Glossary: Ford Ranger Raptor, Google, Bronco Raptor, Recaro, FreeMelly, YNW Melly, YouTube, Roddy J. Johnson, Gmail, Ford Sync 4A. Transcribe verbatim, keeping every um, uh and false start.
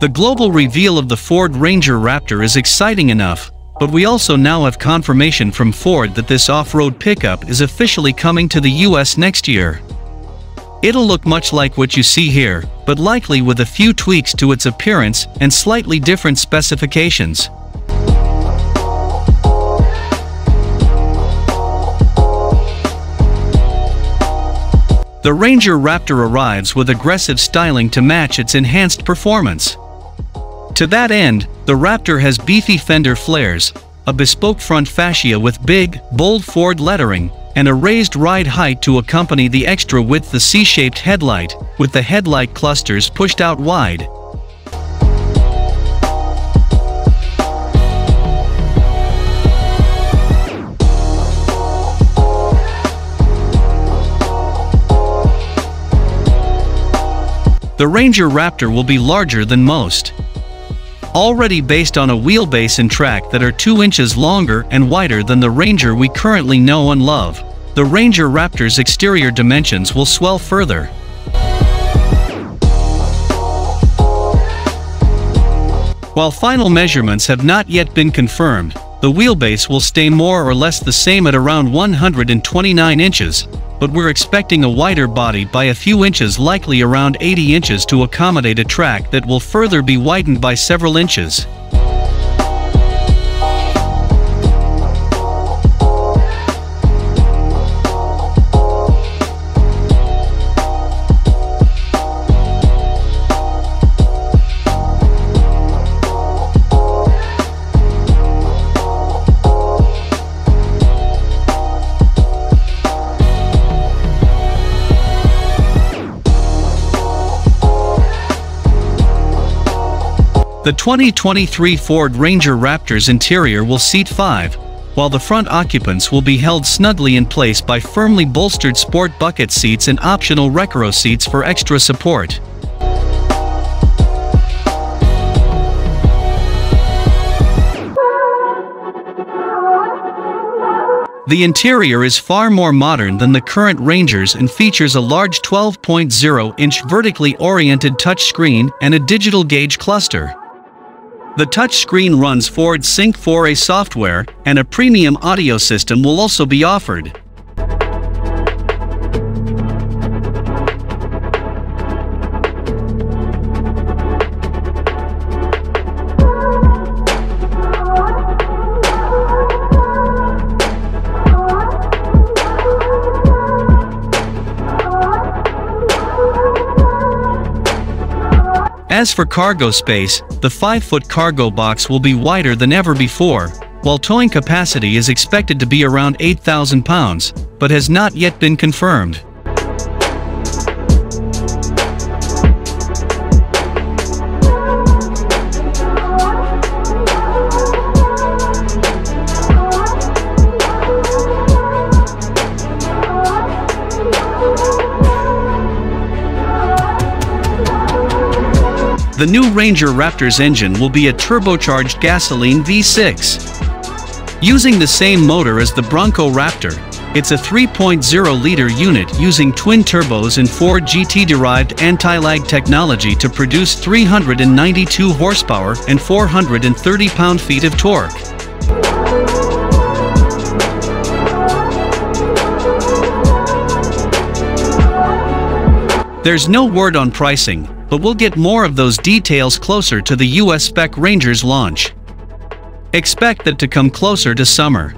The global reveal of the Ford Ranger Raptor is exciting enough, but we also now have confirmation from Ford that this off-road pickup is officially coming to the U S next year. It'll look much like what you see here, but likely with a few tweaks to its appearance and slightly different specifications. The Ranger Raptor arrives with aggressive styling to match its enhanced performance. To that end, the Raptor has beefy fender flares, a bespoke front fascia with big, bold Ford lettering, and a raised ride height to accompany the extra width the C-shaped headlight, with the headlight clusters pushed out wide. The Ranger Raptor will be larger than most. Already based on a wheelbase and track that are two inches longer and wider than the Ranger we currently know and love, the Ranger Raptor's exterior dimensions will swell further. While final measurements have not yet been confirmed, the wheelbase will stay more or less the same at around one hundred twenty-nine inches, but we're expecting a wider body by a few inches, likely around eighty inches, to accommodate a track that will further be widened by several inches. The twenty twenty-three Ford Ranger Raptor's interior will seat five, while the front occupants will be held snugly in place by firmly bolstered sport bucket seats and optional Recaro seats for extra support. The interior is far more modern than the current Rangers and features a large twelve point zero inch vertically oriented touchscreen and a digital gauge cluster. The touchscreen runs Ford Sync four A software, and a premium audio system will also be offered. As for cargo space, the five foot cargo box will be wider than ever before, while towing capacity is expected to be around eight thousand pounds, but has not yet been confirmed. The new Ranger Raptor's engine will be a turbocharged gasoline V six. Using the same motor as the Bronco Raptor, it's a three point zero liter unit using twin turbos and Ford G T-derived anti-lag technology to produce three hundred ninety-two horsepower and four hundred thirty pound-feet of torque. There's no word on pricing, but we'll get more of those details closer to the U S spec Ranger's launch. Expect that to come closer to summer.